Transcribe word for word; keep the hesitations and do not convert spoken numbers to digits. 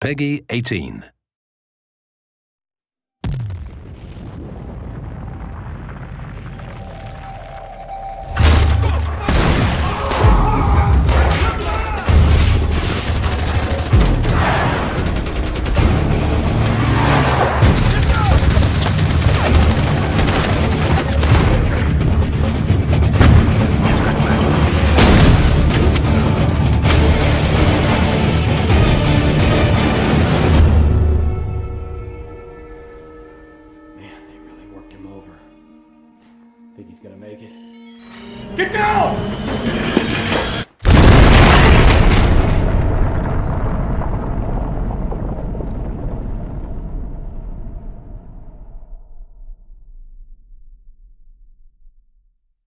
Peggy eighteen. Over. Think he's gonna make it. Get down!